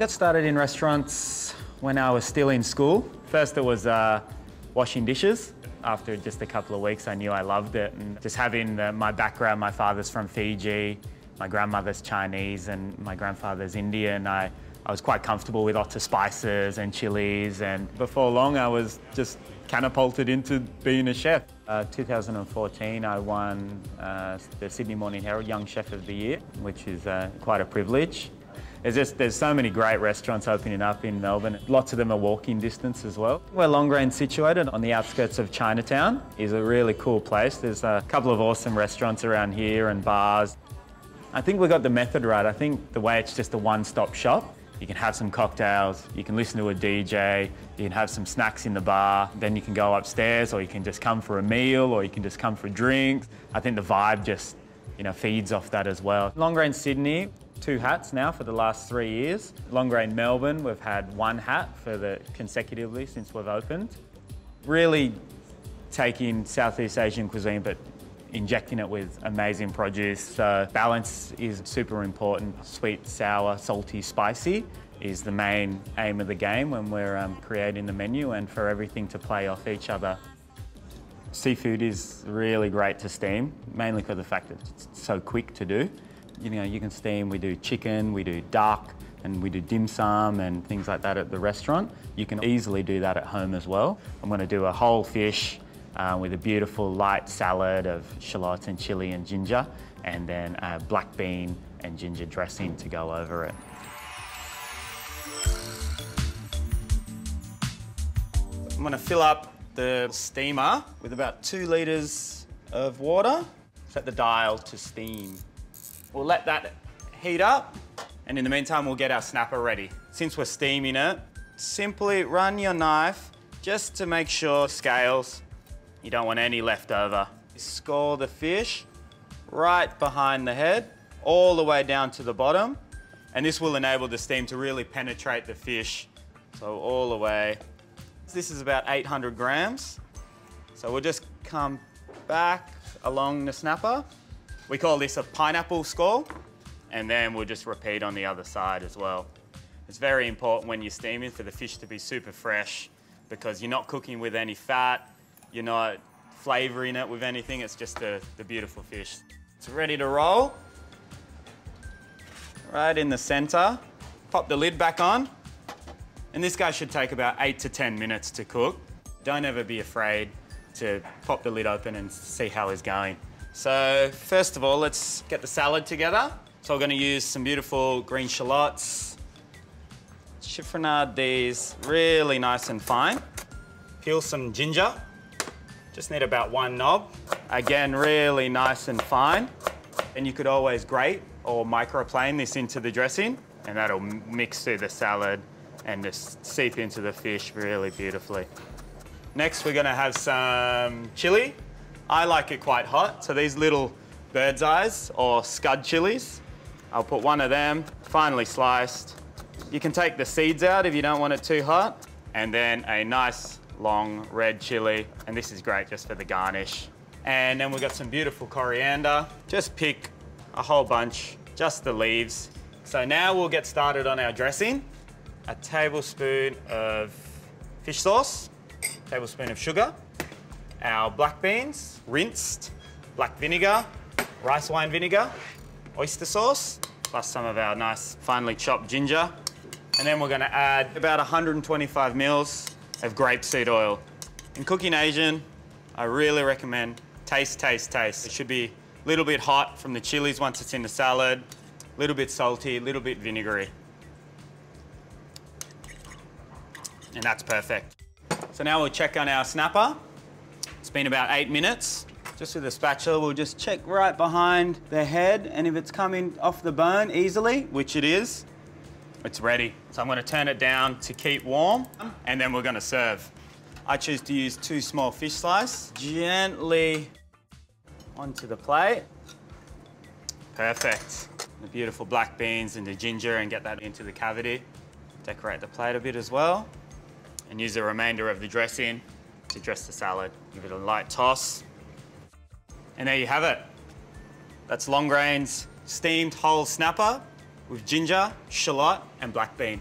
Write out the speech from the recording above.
Got started in restaurants when I was still in school. First it was washing dishes. After just a couple of weeks I knew I loved it, and just having my background, my father's from Fiji, my grandmother's Chinese and my grandfather's Indian, I was quite comfortable with lots of spices and chilies, and before long I was just catapulted into being a chef. 2014 I won the Sydney Morning Herald Young Chef of the Year, which is quite a privilege. There's so many great restaurants opening up in Melbourne. Lots of them are walking distance as well. Where Longrain's situated, on the outskirts of Chinatown, is a really cool place. There's a couple of awesome restaurants around here and bars. I think we got the method right. I think the way it's just a one-stop shop. You can have some cocktails, you can listen to a DJ, you can have some snacks in the bar, then you can go upstairs, or you can just come for a meal, or you can just come for drinks. I think the vibe just, you know, feeds off that as well. Longrain Sydney, 2 hats now for the last 3 years. Longrain Melbourne, we've had 1 hat for consecutively since we've opened. Really taking Southeast Asian cuisine, but injecting it with amazing produce. So balance is super important. Sweet, sour, salty, spicy is the main aim of the game when we're creating the menu, and for everything to play off each other. Seafood is really great to steam, mainly for the fact that it's so quick to do. You know, you can steam, we do chicken, we do duck, and we do dim sum and things like that at the restaurant. You can easily do that at home as well. I'm going to do a whole fish with a beautiful light salad of shallots and chilli and ginger, and then a black bean and ginger dressing to go over it. I'm going to fill up the steamer with about 2 litres of water. Set the dial to steam. We'll let that heat up, and in the meantime we'll get our snapper ready. Since we're steaming it, simply run your knife just to make sure scales, you don't want any left over. Score the fish right behind the head, all the way down to the bottom, and this will enable the steam to really penetrate the fish, so all the way. This is about 800 grams, so we'll just come back along the snapper. We call this a pineapple score, and then we'll just repeat on the other side as well. It's very important when you're steaming for the fish to be super fresh, because you're not cooking with any fat, you're not flavouring it with anything, it's just the beautiful fish. It's ready to roll. Right in the centre. Pop the lid back on. And this guy should take about 8 to 10 minutes to cook. Don't ever be afraid to pop the lid open and see how it's going. So first of all, let's get the salad together. So I'm going to use some beautiful green shallots, chiffonade these really nice and fine. Peel some ginger, just need about 1 knob. Again, really nice and fine. And you could always grate or microplane this into the dressing, and that'll mix through the salad and just seep into the fish really beautifully. Next, we're going to have some chilli. I like it quite hot, so these little bird's eyes or scud chilies, I'll put 1 of them, finely sliced. You can take the seeds out if you don't want it too hot, and then a nice long red chili, and this is great just for the garnish. And then we've got some beautiful coriander. Just pick a whole bunch, just the leaves. So now we'll get started on our dressing. A tablespoon of fish sauce, a tablespoon of sugar, our black beans, rinsed, black vinegar, rice wine vinegar, oyster sauce, plus some of our nice finely chopped ginger. And then we're going to add about 125 mils of grapeseed oil. In cooking Asian, I really recommend taste, taste, taste. It should be a little bit hot from the chilies once it's in the salad, a little bit salty, a little bit vinegary. And that's perfect. So now we'll check on our snapper. It's been about 8 minutes. Just with a spatula, we'll just check right behind the head, and if it's coming off the bone easily, which it is, it's ready. So I'm going to turn it down to keep warm, and then we're going to serve. I choose to use 2 small fish slices, gently onto the plate. Perfect. The beautiful black beans and the ginger, and get that into the cavity. Decorate the plate a bit as well, and use the remainder of the dressing to dress the salad. Give it a light toss. And there you have it. That's Longrain's steamed whole snapper with ginger, shallot and black bean.